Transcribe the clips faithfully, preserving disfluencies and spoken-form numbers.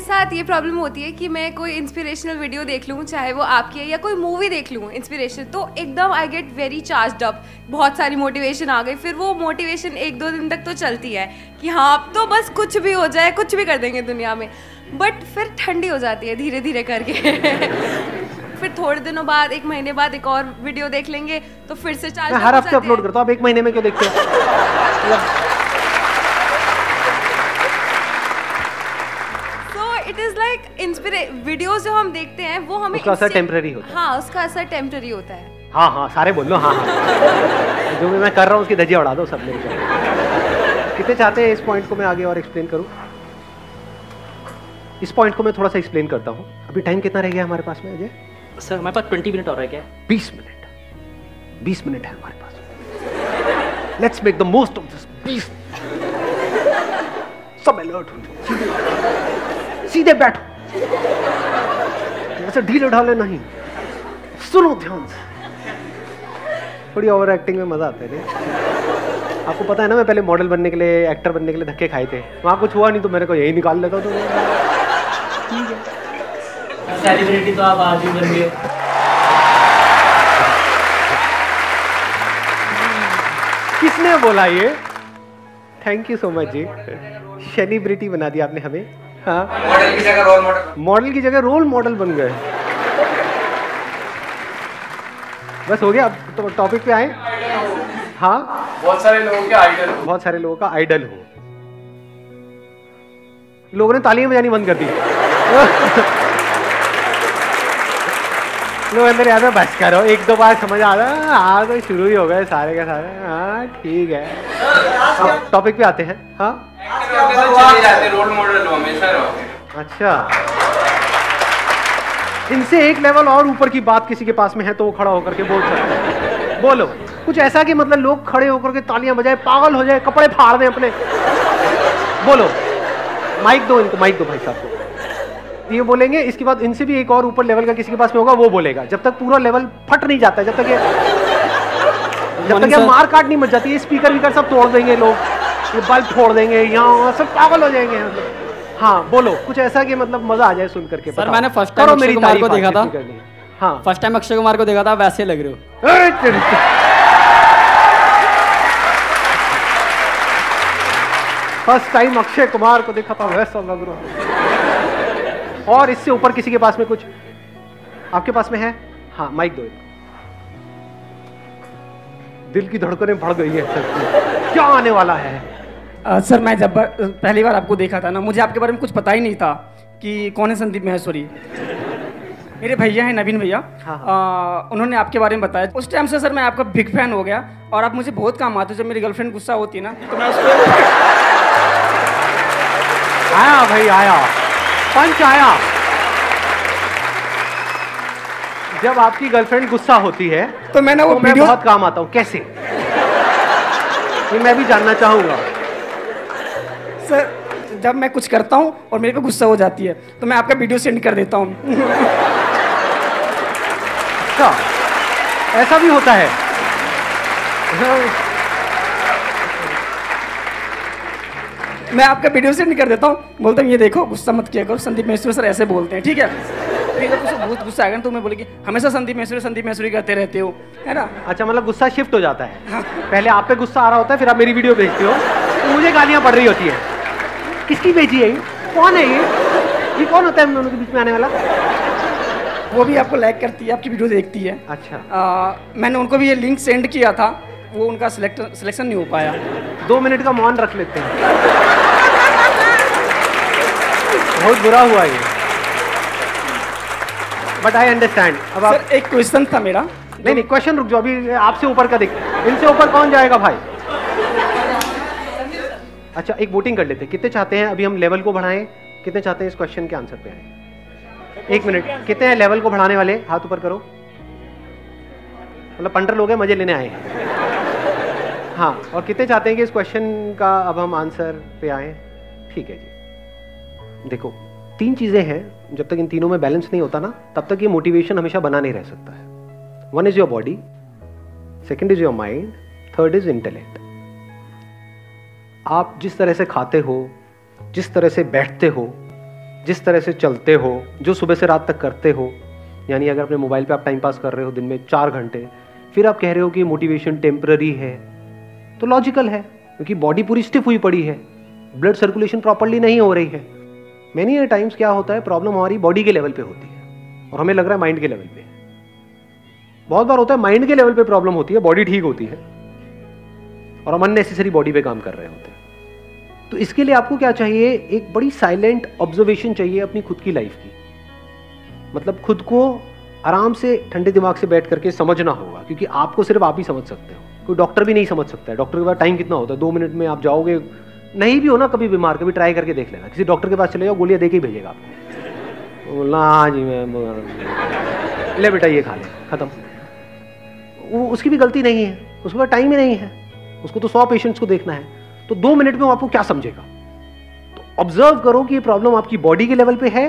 मेरे साथ ये प्रॉब्लम होती है कि मैं कोई इंस्पिरेशनल वीडियो देख लूँ, चाहे वो आपकी है या कोई मूवी देख लूँ इंस्पिरेशन, तो एकदम I get very charged up, बहुत सारी मोटिवेशन आ गई। फिर वो मोटिवेशन एक दो दिन तक तो चलती है कि हाँ अब तो बस कुछ भी हो जाए, कुछ भी कर देंगे दुनिया में, बट फिर ठंडी हो जाती है धीरे धीरे करके। फिर थोड़े दिनों बाद, एक महीने बाद एक और वीडियो देख लेंगे तो फिर से चार्ज। हर हफ्ते अपलोड करता हूं, आप एक महीने में क्यों देखते हो? So it is like inspiration videos जो हम देखते हैं वो हमें उसका असर टेम्परेरी होता है। हाँ, उसका असर टेम्परेरी होता है। हाँ हाँ सारे बोल लो हाँ हाँ। जो मैं कर रहा हूँ उसकी धज्जियां उड़ा दो सब लोग। कितने चाहते हैं इस पॉइंट को मैं आगे और एक्सप्लेन करूँ? इस पॉइंट को मैं थोड़ा सा एक्सप्लेन करता हूँ। अभी टाइम कितना रह गया हमारे पास में अजय? सर हमारे पास बीस मिनट और है क्या? बीस मिनट बीस मिनट है हमारे पास। Let's make the most of this बीस। सब अलर्ट हो, सीधे बैठो, ऐसे ढीले ढाले नहीं, सुनो ध्यान से। थोड़ी ओवर एक्टिंग में मजा आता है। आपको पता है ना मैं पहले मॉडल बनने के लिए, एक्टर बनने के लिए धक्के खाए थे, वहाँ कुछ हुआ नहीं तो मेरे को यही निकाल लेता। तो ठीक है, सेलिब्रिटी तो आप आज ही बन गए। किसने बोला ये? थैंक यू सो मच जी, सेलिब्रिटी बना दिया आपने हमें। हाँ, मॉडल की जगह रोल मॉडल, मॉडल की जगह रोल मॉडल बन गए। बस हो गया, अब तो टॉपिक पे आए। हाँ, बहुत सारे लोगों के आइडल, बहुत सारे लोगों का आइडल हो। लोगों ने तालियां बजानी बंद कर दी। लोग अंदर याद है, बस करो, एक दो बार समझ आ रहा है। हाँ तो शुरू ही हो गए सारे के सारे। हाँ ठीक है, टॉपिक पे आते हैं। हाँ रोल मॉडल हमेशा। अच्छा, इनसे एक लेवल और ऊपर की बात किसी के पास में है तो वो खड़ा होकर के बोल सकता है। बोलो कुछ ऐसा कि मतलब लोग खड़े होकर के तालियां बजाए, पागल हो जाए, कपड़े फाड़ दें अपने। बोलो, माइक दो इनको, माइक दो भाई साहब को। ये बोलेंगे, इसके बाद इनसे भी एक और ऊपर लेवल का किसी के पास में होगा, वो बोलेगा। जब तक पूरा लेवल फट नहीं जाता, जब तक ये जब तक ये मार काट नहीं मच जाती, ये स्पीकर विकर सब तोड़ देंगे लोग, ये बल्ब फोड़ देंगे, यहाँ सब पागल हो जाएंगे। हाँ बोलो कुछ ऐसा कि मतलब मजा आ जाए सुन करके। सर मैंने फर्स्ट टाइम अक्षय कुमार को देखा था। हाँ फर्स्ट टाइम अक्षय कुमार को देखा था, वैसे लग रहे हो। फर्स्ट टाइम अक्षय कुमार को देखा था, वैसा लग रहा। और इससे ऊपर किसी के पास में कुछ आपके पास में है? हाँ माइक दो। दिल की धड़कनें बढ़ गई है सर, क्या आने वाला है? आ, सर मैं जब पहली बार आपको देखा था ना, मुझे आपके बारे में कुछ पता ही नहीं था कि कौन है संदीप माहेश्वरी। मेरे भैया हैं नवीन भैया। हाँ हाँ। उन्होंने आपके बारे में बताया। उस टाइम से सर मैं आपका बिग फैन हो गया, और आप मुझे बहुत काम आते हो। जब मेरी गर्लफ्रेंड गुस्सा होती है ना तो मैं उसको आया भाई आया पंच आया। जब आपकी गर्लफ्रेंड गुस्सा होती है तो मैं ना वो तो मैं बहुत काम आता हूँ। कैसे? ये मैं भी जानना चाहूँगा। सर जब मैं कुछ करता हूँ और मेरे पे गुस्सा हो जाती है तो मैं आपका वीडियो सेंड कर देता हूँ। अच्छा ऐसा भी होता है? मैं आपका वीडियो सेंड कर देता हूँ, बोलता हूँ ये देखो गुस्सा मत किया करो, संदीप माहेश्वरी सर ऐसे बोलते हैं। ठीक है, फिर जब उसको बहुत गुस्सा आएगा ना तो मैं बोलेगी हमेशा संदीप माहेश्वरी संदीप माहेश्वरी करते रहते हो, है ना। अच्छा मतलब गुस्सा शिफ्ट हो जाता है। हाँ। पहले आप पे गुस्सा आ रहा होता है, फिर आप मेरी वीडियो भेजते हो तो मुझे गालियाँ पड़ रही होती है। किसकी भेजी है, कौन है ये, ये कौन होता है उनके बीच में आने वाला? वो भी आपको लाइक करती है, आपकी वीडियो देखती है। अच्छा, मैंने उनको भी ये लिंक सेंड किया था, वो उनका सिलेक्ट सिलेक्शन नहीं हो पाया। दो मिनट का मौन रख लेते हैं। बहुत बुरा हुआ ये, बट आई अंडरस्टैंड। अब आप... सर एक क्वेश्चन था मेरा। नहीं नहीं क्वेश्चन रुक जाओ, अभी आपसे ऊपर का देख, इनसे ऊपर कौन जाएगा भाई? अच्छा एक वोटिंग कर लेते हैं, कितने चाहते हैं अभी हम लेवल को बढ़ाएं, कितने चाहते हैं इस क्वेश्चन के आंसर पे आए? एक मिनट, कितने हैं लेवल को बढ़ाने वाले? हाथ ऊपर करो। मतलब पंडर लोग हैं, मजे लेने आए हैं। हाँ, और कितने चाहते हैं कि इस क्वेश्चन का अब हम आंसर पे आए? ठीक है जी, देखो तीन चीजें हैं, जब तक इन तीनों में बैलेंस नहीं होता ना तब तक ये मोटिवेशन हमेशा बना नहीं रह सकता है। One is your body, second is your mind, third is intellect. आप जिस तरह से खाते हो, जिस तरह से बैठते हो, जिस तरह से चलते हो, जो सुबह से रात तक करते हो, यानी अगर अपने मोबाइल पे आप टाइम पास कर रहे हो दिन में चार घंटे, फिर आप कह रहे हो कि मोटिवेशन टेम्पररी है, तो लॉजिकल है क्योंकि बॉडी पूरी स्टिफ हुई पड़ी है, ब्लड सर्कुलेशन प्रॉपरली नहीं हो रही है। मैनी अ टाइम्स क्या होता है, प्रॉब्लम हमारी बॉडी के लेवल पे होती है और हमें लग रहा है माइंड के लेवल पे। बहुत बार होता है माइंड के लेवल पे प्रॉब्लम होती है, बॉडी ठीक होती है और हम अननेसेसरी बॉडी पे काम कर रहे होते हैं। तो इसके लिए आपको क्या चाहिए, एक बड़ी साइलेंट ऑब्जर्वेशन चाहिए अपनी खुद की लाइफ की। मतलब खुद को आराम से ठंडे दिमाग से बैठ करके समझना होगा, क्योंकि आपको सिर्फ आप ही समझ सकते हो, कोई डॉक्टर भी नहीं समझ सकता है। डॉक्टर के पास टाइम कितना होता है, दो मिनट में आप जाओगे। नहीं भी हो ना कभी बीमार, कभी ट्राई करके देख लेना, किसी डॉक्टर के पास चले जाओ, गोलियां देके ही भेजेगा आपको, बोलना हाँ जी मैं ले बेटा ये खा ले, खत्म। वो उसकी भी गलती नहीं है, उसके पास टाइम ही नहीं है, उसको तो सौ पेशेंट्स को देखना है, तो दो मिनट में वो आपको क्या समझेगा। तो ऑब्जर्व करो कि ये प्रॉब्लम आपकी बॉडी के लेवल पे है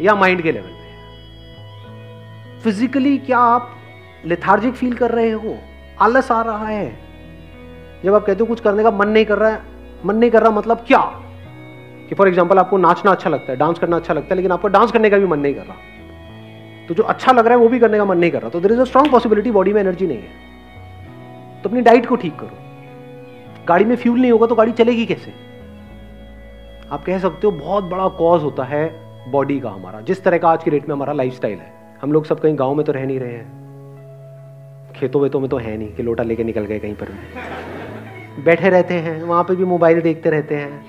या माइंड के लेवल पे है। फिजिकली क्या आप लेथार्जिक फील कर रहे हो, आलस आ रहा है? जब आप कहते हो कुछ करने का मन नहीं कर रहा है, मन नहीं कर रहा मतलब क्या, कि फॉर एग्जाम्पल आपको नाचना अच्छा लगता है, डांस करना अच्छा लगता है, लेकिन आपको डांस करने का भी मन नहीं कर रहा, तो जो अच्छा लग रहा है वो भी करने का मन नहीं कर रहा, तो there is a strong possibility body में एनर्जी नहीं है। तो अपनी डाइट को ठीक करो। गाड़ी में फ्यूल नहीं होगा तो गाड़ी चलेगी कैसे? आप कह सकते हो बहुत बड़ा कॉज होता है बॉडी का हमारा, जिस तरह का आज की डेट में हमारा लाइफस्टाइल है। हम लोग सब कहीं गांव में तो रह नहीं रहे हैं, खेतों वेतों में तो है नहीं कि लोटा लेके निकल गए कहीं पर भी। बैठे रहते हैं, वहां पर भी मोबाइल देखते रहते हैं,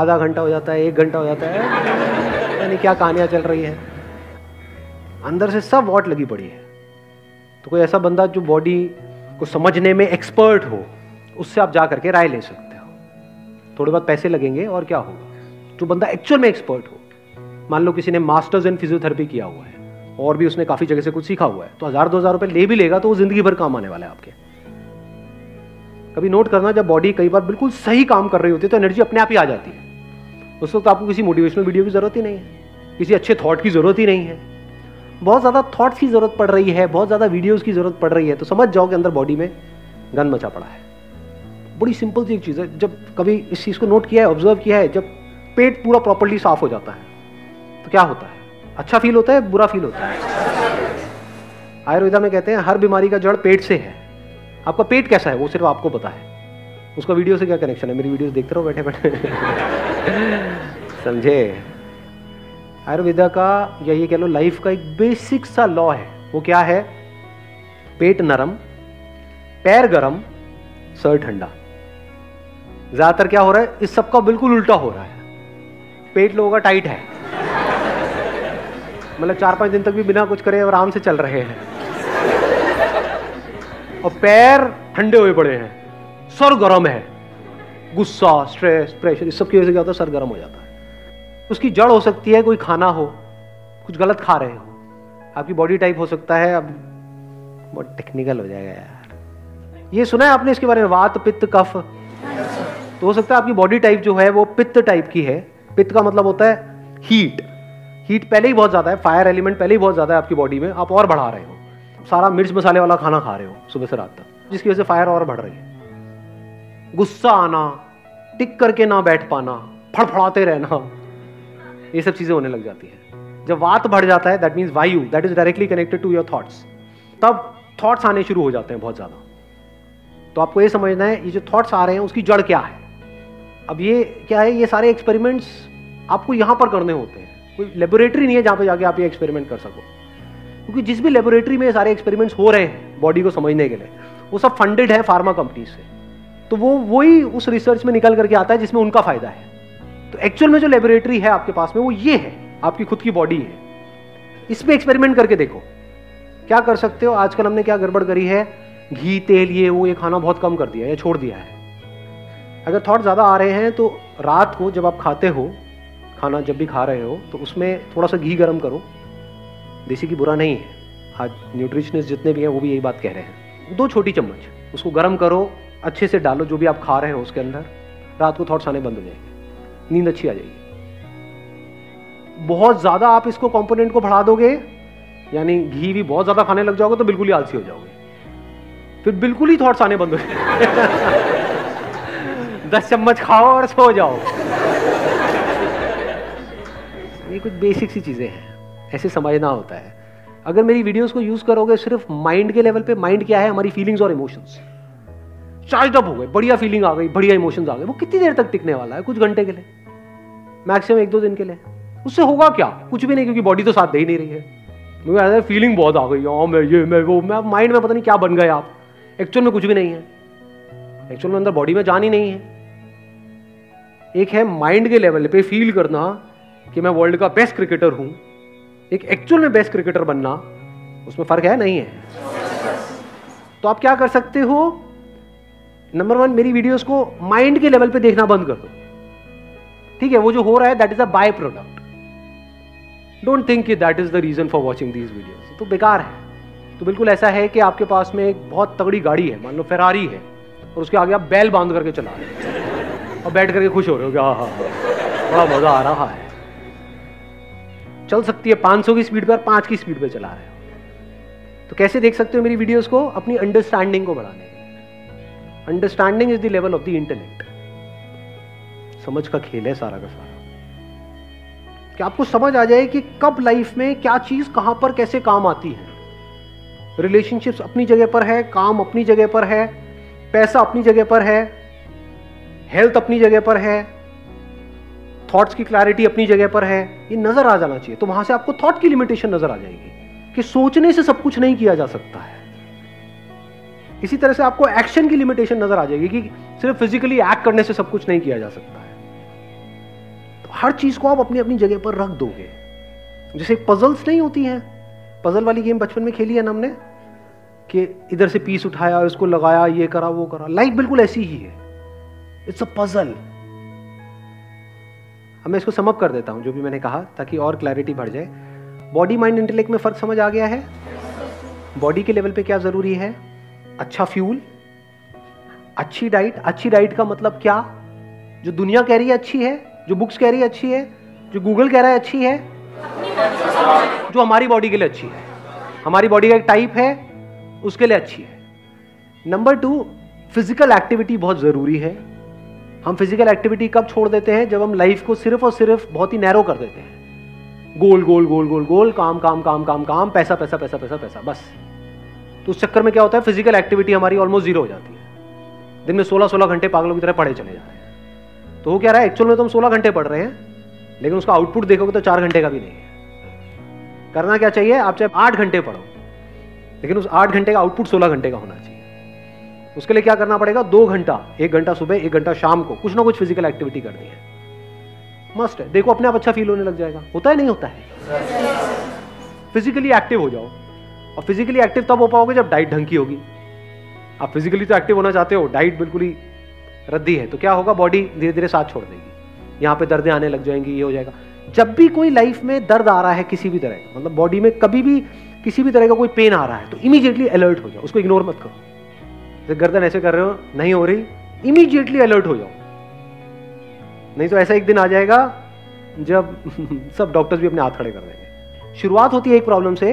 आधा घंटा हो जाता है, एक घंटा हो जाता है, यानी क्या कहानियां चल रही है। अंदर से सब वाट लगी पड़ी है। तो कोई ऐसा बंदा जो बॉडी को समझने में एक्सपर्ट हो, उससे आप जा करके राय ले सकते हो। थोड़े बहुत पैसे लगेंगे और क्या होगा। जो बंदा एक्चुअल में एक्सपर्ट हो, मान लो किसी ने मास्टर्स इन फिजियोथेरेपी किया हुआ है और भी उसने काफी जगह से कुछ सीखा हुआ है, तो हजार दो हजार रुपये ले भी लेगा तो वो जिंदगी भर काम आने वाला है आपके। कभी नोट करना, जब बॉडी कई बार बिल्कुल सही काम कर रही होती है तो एनर्जी अपने आप ही आ जाती है। उस वक्त आपको किसी मोटिवेशनल वीडियो की जरूरत ही नहीं है, किसी अच्छे थॉट की जरूरत ही नहीं है। बहुत ज़्यादा थॉट्स की ज़रूरत पड़ रही है, बहुत ज़्यादा वीडियोस की ज़रूरत पड़ रही है, तो समझ जाओ कि अंदर बॉडी में गंद मचा पड़ा है। बड़ी सिंपल सी एक चीज़ है, जब कभी इस चीज़ को नोट किया है, ऑब्जर्व किया है, जब पेट पूरा प्रॉपर्ली साफ हो जाता है तो क्या होता है, अच्छा फील होता है, बुरा फील होता है? आयुर्वेदा में कहते हैं हर बीमारी का जड़ पेट से है। आपका पेट कैसा है वो सिर्फ आपको पता है, उसका वीडियो से क्या कनेक्शन है? मेरी वीडियोज़ देखते रहो बैठे बैठे, समझे? आयुर्वेदा का, या ये कह लो लाइफ का, एक बेसिक सा लॉ है। वो क्या है? पेट नरम, पैर गरम, सर ठंडा। ज्यादातर क्या हो रहा है, इस सब का बिल्कुल उल्टा हो रहा है। पेट लोगों का टाइट है, मतलब चार पांच दिन तक भी बिना कुछ करे आराम से चल रहे हैं, और पैर ठंडे हुए पड़े हैं, सर गरम है। गुस्सा, स्ट्रेस, प्रेशर, इस सब की वजह से क्या होता है, सर गरम हो जाता है। उसकी जड़ हो सकती है कोई खाना हो, कुछ गलत खा रहे हो, आपकी बॉडी टाइप हो सकता है। अब बहुत टेक्निकल हो जाएगा यार, ये सुना है आपने इसके बारे में, वात पित्त कफ। तो हो सकता है आपकी बॉडी टाइप जो है वो पित्त टाइप की है। पित्त का मतलब होता है हीट, हीट पहले ही बहुत ज़्यादा है, फायर एलिमेंट पहले ही बहुत ज़्यादा है आपकी बॉडी में, आप और बढ़ा रहे हो। सारा मिर्च मसाले वाला खाना खा रहे हो सुबह से रात तक, जिसकी वजह से फायर और बढ़ रही है। गुस्सा आना, टिक करके ना बैठ पाना, फड़फड़ाते रहना, ये सब चीजें होने लग जाती है। जब वात बढ़ जाता है, दैट मीन्स वायु, that is directly connected to your thoughts, तब थॉट्स आने शुरू हो जाते हैं बहुत ज्यादा। तो आपको ये समझना है ये जो थॉट्स आ रहे हैं उसकी जड़ क्या है। अब ये क्या है, ये सारे एक्सपेरिमेंट्स आपको यहां पर करने होते हैं, कोई लेबोरेटरी नहीं है जहां पर जाके आप ये एक्सपेरिमेंट कर सको, क्योंकि जिस भी लेबोरेटरी में ये सारे एक्सपेरिमेंट्स हो रहे हैं बॉडी को समझने के लिए, वो सब फंडेड है फार्मा कंपनी से। तो वो वही उस रिसर्च में निकल करके आता है जिसमें उनका फायदा है। तो एक्चुअल में जो लेबोरेटरी है आपके पास में वो ये है, आपकी खुद की बॉडी है। इस पे एक्सपेरिमेंट करके देखो क्या कर सकते हो। आजकल हमने क्या गड़बड़ करी है, घी तेल ये वो ये खाना बहुत कम कर दिया है, छोड़ दिया है। अगर थॉट ज़्यादा आ रहे हैं तो रात को जब आप खाते हो खाना, जब भी खा रहे हो, तो उसमें थोड़ा सा घी गर्म करो। देसी घी बुरा नहीं है, आज न्यूट्रिशनिस्ट जितने भी हैं वो भी यही बात कह रहे हैं। दो छोटी चम्मच उसको गर्म करो, अच्छे से डालो जो भी आप खा रहे हो उसके अंदर, रात को थॉट्स आने बंद हो जाएंगे, नींद अच्छी आ जाएगी। बहुत ज्यादा आप इसको कंपोनेंट को बढ़ा दोगे, यानी घी भी बहुत ज्यादा खाने लग जाओगे तो बिल्कुल ही आलसी हो जाओगे, फिर बिल्कुल ही थॉट्स आने बंद हो जाएंगे। दस चम्मच खाओ और सो जाओ। ये कुछ बेसिक सी चीज़ें हैं, ऐसे समझना होता है। अगर मेरी वीडियोस को यूज़ करोगे सिर्फ माइंड के लेवल पे, माइंड क्या है, हमारी फीलिंग्स और इमोशंस चार्ज अप हो गए, बढ़िया फीलिंग आ गई, बढ़िया इमोशंस आ गए, वो कितनी देर तक टिकने वाला है? कुछ घंटे के लिए, मैक्सिमम एक दो दिन के लिए। उससे होगा क्या? कुछ भी नहीं, क्योंकि बॉडी तो साथ दे ही नहीं रही है। मुझे ऐसा फीलिंग बहुत आ गई, हाँ मैं ये मैं वो, मैं माइंड में पता नहीं क्या बन गए आप। एक्चुअल में कुछ भी नहीं है, एक्चुअल में अंदर बॉडी में जान ही नहीं है। एक है माइंड के लेवल पे फील करना कि मैं वर्ल्ड का बेस्ट क्रिकेटर हूँ, एक एक्चुअल में बेस्ट क्रिकेटर बनना, उसमें फर्क है नहीं है। तो आप क्या कर सकते हो, नंबर वन, मेरी वीडियोस को माइंड के लेवल पे देखना बंद कर दो। ठीक है, वो जो हो रहा है that is a by product. Don't think कि that is the reason for watching these videos, तो बेकार है। तो बिल्कुल ऐसा है कि आपके पास में एक बहुत तगड़ी गाड़ी है, मान लो फेरारी है, और उसके आगे आप बैल बांध करके चला रहे हो और बैठ करके खुश हो रहे हो कि हाँ हाँ हाँ बड़ा मजा आ रहा है। चल सकती है पाँच सौ की स्पीड पर, पाँच की स्पीड पे चला रहे हो। तो कैसे देख सकते हो मेरी वीडियोस को? अपनी अंडरस्टैंडिंग को बढ़ाने के लिए। Understanding is the level of the intellect. समझ का खेल है सारा का सारा, कि आपको समझ आ जाए कि कब लाइफ में क्या चीज कहां पर कैसे काम आती है। रिलेशनशिप्स अपनी जगह पर है, काम अपनी जगह पर है, पैसा अपनी जगह पर है, हेल्थ अपनी जगह पर है, थॉट्स की क्लैरिटी अपनी जगह पर है। ये नजर आ जाना चाहिए। तो वहां से आपको थॉट की लिमिटेशन नजर आ जाएगी कि सोचने से सब कुछ नहीं किया जा सकता है। इसी तरह से आपको एक्शन की लिमिटेशन नजर आ जाएगी कि सिर्फ फिजिकली एक्ट करने से सब कुछ नहीं किया जा सकता है। तो हर चीज को आप अपनी अपनी जगह पर रख दोगे। जैसे पजल्स नहीं होती हैं, पजल वाली गेम बचपन में खेली है ना हमने, कि इधर से पीस उठाया, इसको लगाया, ये करा वो करा। लाइफ बिल्कुल ऐसी ही है, इट्स अ पजल। अब मैं इसको सम अप कर देता हूं जो भी मैंने कहा, ताकि और क्लैरिटी बढ़ जाए। बॉडी माइंड इंटेलेक्ट में फर्क समझ आ गया है। बॉडी के लेवल पे क्या जरूरी है? अच्छा फ्यूल, अच्छी डाइट। अच्छी डाइट का मतलब क्या? जो दुनिया कह रही है अच्छी है, जो बुक्स कह रही है अच्छी है, जो गूगल कह रहा है अच्छी है, जो हमारी बॉडी के लिए अच्छी है, हमारी बॉडी का एक टाइप है उसके लिए अच्छी है। नंबर टू, फिजिकल एक्टिविटी बहुत जरूरी है। हम फिजिकल एक्टिविटी कब छोड़ देते हैं? जब हम लाइफ को सिर्फ और सिर्फ बहुत ही नैरो कर देते हैं। गोल गोल गोल गोल गोल, काम काम काम काम काम, पैसा पैसा पैसा पैसा पैसा, बस। तो उस चक्कर में क्या होता है, फिजिकल एक्टिविटी हमारी ऑलमोस्ट जीरो हो जाती है। दिन में सोलह सोलह घंटे पागलों की तरह पढ़े चले जाते हैं। तो वो क्या रहा है, एक्चुअल में तो हम सोलह घंटे पढ़ रहे हैं, लेकिन उसका आउटपुट देखोगे तो चार घंटे का भी नहीं है। करना क्या चाहिए, आप चाहे आठ घंटे पढ़ो, लेकिन उस आठ घंटे का आउटपुट सोलह घंटे का होना चाहिए। उसके लिए क्या करना पड़ेगा, दो घंटा, एक घंटा सुबह, एक घंटा शाम को कुछ ना कुछ फिजिकल एक्टिविटी करनी है। मस्ट है, देखो अपने आप अच्छा फील होने लग जाएगा। होता है नहीं होता है? फिजिकली एक्टिव हो जाओ, और फिजिकली एक्टिव तब हो पाओगे जब डाइट ढंग की होगी। आप फिजिकली तो एक्टिव होना चाहते हो, डाइट बिल्कुल ही रद्दी है, तो क्या होगा, बॉडी धीरे धीरे साथ छोड़ देगी। यहाँ पे दर्दें आने लग जाएंगी, ये हो जाएगा। जब भी कोई लाइफ में दर्द आ रहा है किसी भी तरह का, मतलब बॉडी में कभी भी किसी भी तरह का कोई पेन आ रहा है, तो इमीडिएटली अलर्ट हो जाओ, उसको इग्नोर मत करो। गर्दन ऐसे कर रहे हो, नहीं हो रही, इमीडिएटली अलर्ट हो जाओ। नहीं तो ऐसा एक दिन आ जाएगा जब सब डॉक्टर्स भी अपने हाथ खड़े कर देंगे। शुरुआत होती है एक प्रॉब्लम से,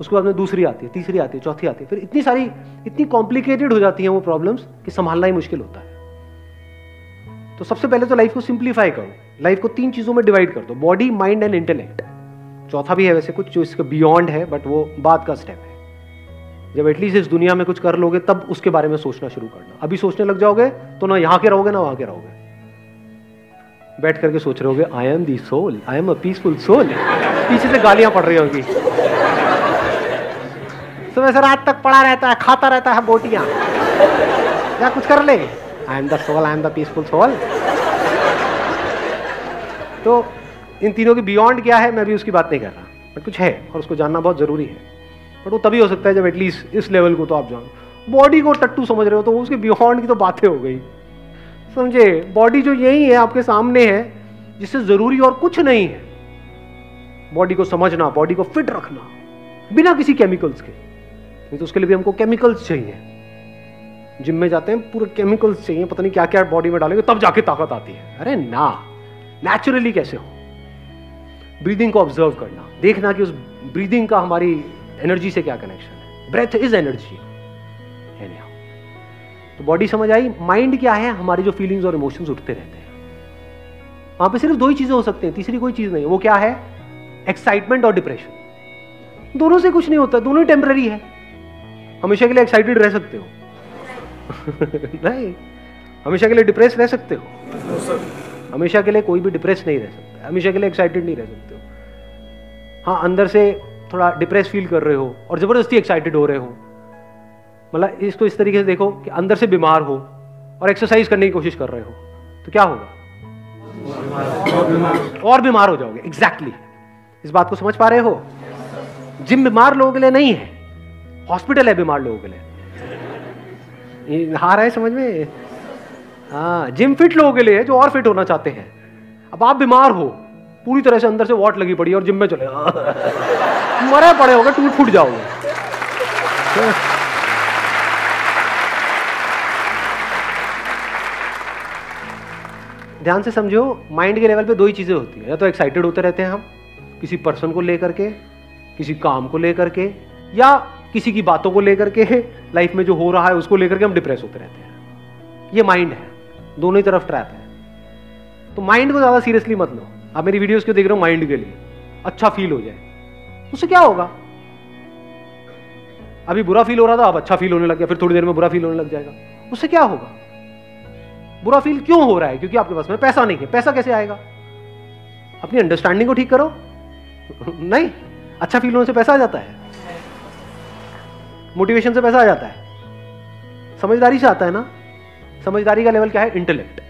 उसके बाद में दूसरी आती है, तीसरी आती है, चौथी आती है, फिर इतनी सारी, इतनी कॉम्प्लिकेटेड हो जाती हैं वो प्रॉब्लम्स कि संभालना ही मुश्किल होता है। तो सबसे पहले तो लाइफ को सिंप्लीफाई करो। लाइफ को तीन चीजों में डिवाइड कर दो, बॉडी, माइंड एंड इंटेलेक्ट। चौथा भी है वैसे कुछ जो इसका बियॉन्ड है, बट वो बाद का स्टेप है। जब एटलीस्ट इस दुनिया में कुछ कर लोगे तब उसके बारे में सोचना शुरू करना। अभी सोचने लग जाओगे तो ना यहां के रहोगे ना वहां के रहोगे। बैठ करके सोच रहोगे, I am the soul, I am a peaceful soul, पीछे से गालियां पड़ रही होंगी, सुबह से रात तक पड़ा रहता है, खाता रहता है बोटियां, या कुछ कर ले, I am the soul, I am the peaceful soul. तो इन तीनों के बियॉन्ड क्या है, मैं अभी उसकी बात नहीं कर रहा, बट कुछ है और उसको जानना बहुत जरूरी है। बट वो तभी हो सकता है जब एटलीस्ट इस लेवल को तो आप जानो। बॉडी को टट्टू समझ रहे हो तो उसके बियॉन्ड की तो बातें हो गई, समझे। बॉडी जो यही है आपके सामने है, जिससे जरूरी और कुछ नहीं है। बॉडी को समझना, बॉडी को फिट रखना बिना किसी केमिकल्स के, नहीं तो उसके लिए भी हमको केमिकल्स चाहिए। जिम में जाते हैं, पूरे केमिकल्स चाहिए, पता नहीं क्या क्या बॉडी में डालेंगे तब जाके ताकत आती है। अरे ना, नेचुरली कैसे हो। ब्रीदिंग को ऑब्जर्व करना, देखना कि उस ब्रीदिंग का हमारी एनर्जी से क्या कनेक्शन है। ब्रेथ इज एनर्जी, है ना। तो बॉडी समझ आई। माइंड क्या है, हमारी जो फीलिंग्स और इमोशंस उठते रहते हैं। वहां पे सिर्फ दो ही चीजें हो सकती हैं, तीसरी कोई चीज नहीं है। वो क्या है? एक्साइटमेंट और डिप्रेशन। दोनों से कुछ नहीं होता, दोनों ही टेम्पररी है। हमेशा के लिए एक्साइटेड रह सकते हो नहीं, हमेशा के लिए डिप्रेस रह सकते हो? हमेशा के लिए कोई भी डिप्रेस नहीं रह सकता, हमेशा के लिए एक्साइटेड नहीं रह सकते हो। हाँ, अंदर से थोड़ा डिप्रेस फील कर रहे हो और जबरदस्ती एक्साइटेड हो रहे हो, मतलब इसको इस तरीके से देखो कि अंदर से बीमार हो और एक्सरसाइज करने की कोशिश कर रहे हो, तो क्या होगा? और बीमार हो जाओगे। एग्जैक्टली, इस बात को समझ पा रहे हो? जिम बीमार लोगों के लिए नहीं है, हॉस्पिटल है बीमार लोगों के लिए। नहा रहे समझ में? हाँ, जिम फिट लोगों के लिए है जो और फिट होना चाहते हैं। अब आप बीमार हो, पूरी तरह से अंदर से वॉट लगी पड़ी और जिम में चले मरे पड़े होगा, टूट फूट जाओगे। ध्यान से समझो, माइंड के लेवल पे दो ही चीजें होती है, या तो एक्साइटेड होते रहते हैं हम किसी पर्सन को लेकर के, किसी काम को लेकर के, या किसी की बातों को लेकर के, लाइफ में जो हो रहा है उसको लेकर के हम डिप्रेस होते रहते हैं। ये माइंड है, दोनों ही तरफ ट्रैप है। तो माइंड को ज्यादा सीरियसली मत लो। आप मेरी वीडियोस क्यों देख रहे हो? माइंड के लिए अच्छा फील हो जाए, उससे क्या होगा? अभी बुरा फील हो रहा था, अब अच्छा फील होने लग गया, फिर थोड़ी देर में बुरा फील होने लग जाएगा, उससे क्या होगा? बुरा फील क्यों हो रहा है? क्योंकि आपके पास में पैसा नहीं है। पैसा कैसे आएगा? अपनी अंडरस्टैंडिंग को ठीक करो नहीं, अच्छा फील होने से पैसा आ जाता है, मोटिवेशन से पैसा आ जाता है, समझदारी से आता है ना। समझदारी का लेवल क्या है? इंटेलेक्ट,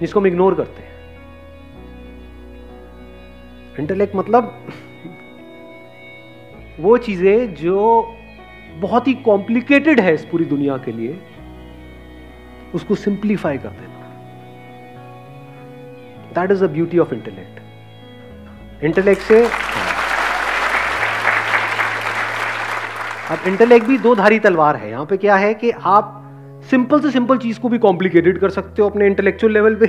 जिसको हम इग्नोर करते हैं। इंटेलेक्ट मतलब वो चीजें जो बहुत ही कॉम्प्लिकेटेड है इस पूरी दुनिया के लिए, उसको सिंप्लीफाई कर देना। That is the beauty of intellect. Intellect से अब इंटेलेक्ट भी दो धारी तलवार है। यहां पे क्या है कि आप सिंपल से सिंपल चीज को भी कॉम्प्लिकेटेड कर सकते हो अपने इंटेलेक्चुअल लेवल पे।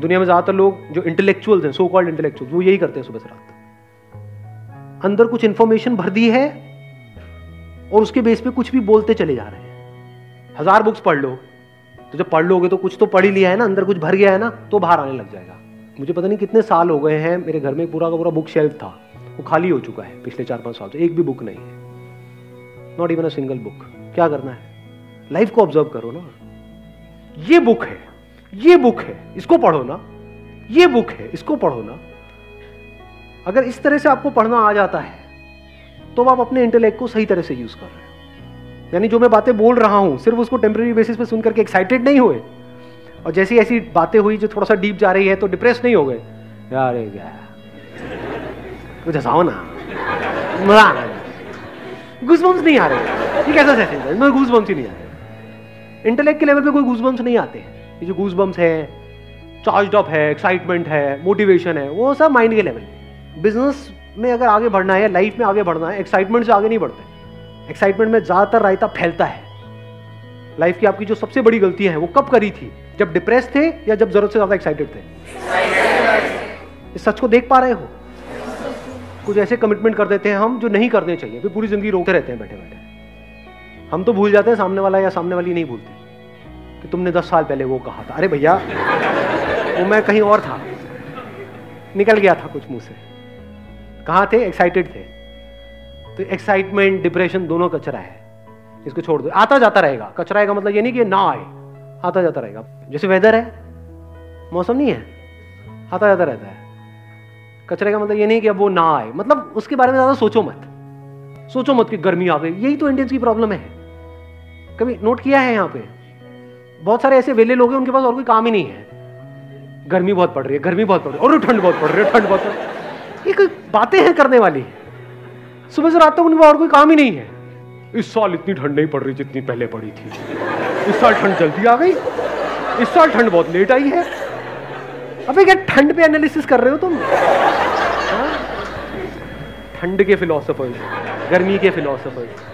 दुनिया में ज्यादातर लोग जो इंटेलेक्चुअल्स हैं, सो कॉल्ड इंटेलेक्चुअल्स, वो यही करते हैं। सुबह से रात अंदर कुछ इंफॉर्मेशन भर दी है और उसके बेस पे कुछ भी बोलते चले जा रहे हैं। हजार बुक्स पढ़ लो, तो जब पढ़ लोगे तो कुछ तो पढ़ ही लिया है ना, अंदर कुछ भर गया है ना, तो बाहर आने लग जाएगा। मुझे पता नहीं कितने साल हो गए हैं, मेरे घर में पूरा का पूरा बुक शेल्फ था, वो खाली हो चुका है पिछले चार पांच साल से, एक भी बुक नहीं है, not even a single book. क्या करना है? लाइफ को ऑब्जर्व करो ना। ये बुक है, ये बुक है, इसको पढ़ो ना, ये बुक है, इसको पढ़ो ना। अगर इस तरह से आपको पढ़ना आ जाता है तो आप अपने इंटेलेक्ट को सही तरह से यूज कर रहे हो। यानी जो मैं बातें बोल रहा हूं, सिर्फ उसको टेम्पररी बेसिस पे सुन करके एक्साइटेड नहीं हुए, और जैसी ऐसी बातें हुई जो थोड़ा सा डीप जा रही है तो डिप्रेस नहीं हो गए। यार कुछ हंसाओ ना, मजा आना। गूज बम्स नहीं आ रहे, ये कैसा सेशन है? गूज बम्स ही नहीं आ रहे। इंटेलेक्ट के लेवल पे कोई गूज बम्स नहीं आते हैं। ये जो गूज बम्स है, चार्ज अप है, एक्साइटमेंट है, मोटिवेशन है, वो सब माइंड के लेवल पे। बिजनेस में अगर आगे बढ़ना है, लाइफ में आगे बढ़ना है, एक्साइटमेंट से आगे नहीं बढ़ते। एक्साइटमेंट में ज्यादातर रायता फैलता है। लाइफ की आपकी जो सबसे बड़ी गलती है वो कब करी थी? जब डिप्रेस थे या जब जरूरत से ज्यादा एक्साइटेड थे? इस सच को देख पा रहे हो? कुछ ऐसे कमिटमेंट कर देते हैं हम जो नहीं करने चाहिए, फिर पूरी जिंदगी रोते रहते हैं बैठे बैठे। हम तो भूल जाते हैं, सामने वाला या सामने वाली नहीं भूलती कि तुमने दस साल पहले वो कहा था। अरे भैया वो मैं कहीं और था, निकल गया था कुछ मुंह से। कहाँ थे? एक्साइटेड थे। तो एक्साइटमेंट, डिप्रेशन दोनों कचरा है, इसको छोड़ दो। आता जाता रहेगा। कचरा का मतलब ये नहीं कि ना आए, आता जाता रहेगा। जैसे वेदर है, मौसम नहीं है, आता जाता रहता है। कचरे का मतलब ये नहीं कि अब वो ना आए, मतलब उसके बारे में ज्यादा सोचो मत। सोचो मत कि गर्मी आ गई। यही तो इंडियंस की प्रॉब्लम है। कभी नोट किया है? यहाँ पे बहुत सारे ऐसे वेले लोग हैं, उनके पास और कोई काम ही नहीं है। गर्मी बहुत पड़ रही है, गर्मी बहुत पड़ रही है, और ठंड बहुत पड़ रही है, ठंड बहुत पड़ रही है। ये कोई बातें हैं करने वाली? सुबह से रात तक उनमें और कोई काम ही नहीं है। इस साल इतनी ठंड नहीं पड़ रही जितनी पहले पड़ी थी, इस साल ठंड जल्दी आ गई, इस साल ठंड बहुत लेट आई है। अबे क्या ठंड पे एनालिसिस कर रहे हो तुम? ठंड के फिलोसोफर्स, गर्मी के फिलोसोफर्स,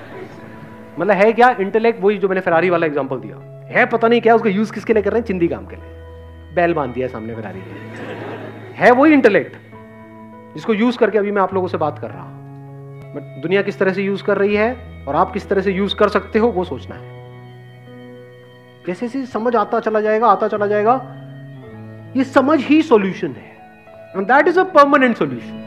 मतलब है क्या इंटेलेक्ट? वही जो मैंने फेरारी वाला एग्जांपल दिया है, पता नहीं क्या उसका यूज किसके लिए कर रहे हैं, चिंदी काम के लिए। बैल बांध दिया सामने फेरारी के। है वही इंटेलेक्ट जिसको यूज करके अभी मैं आप लोगों से बात कर रहा हूं। दुनिया किस तरह से यूज कर रही है और आप किस तरह से यूज कर सकते हो, वो सोचना है। जैसे जैसे समझ आता चला जाएगा, आता चला जाएगा, ये समझ ही सॉल्यूशन है, and that is a permanent solution.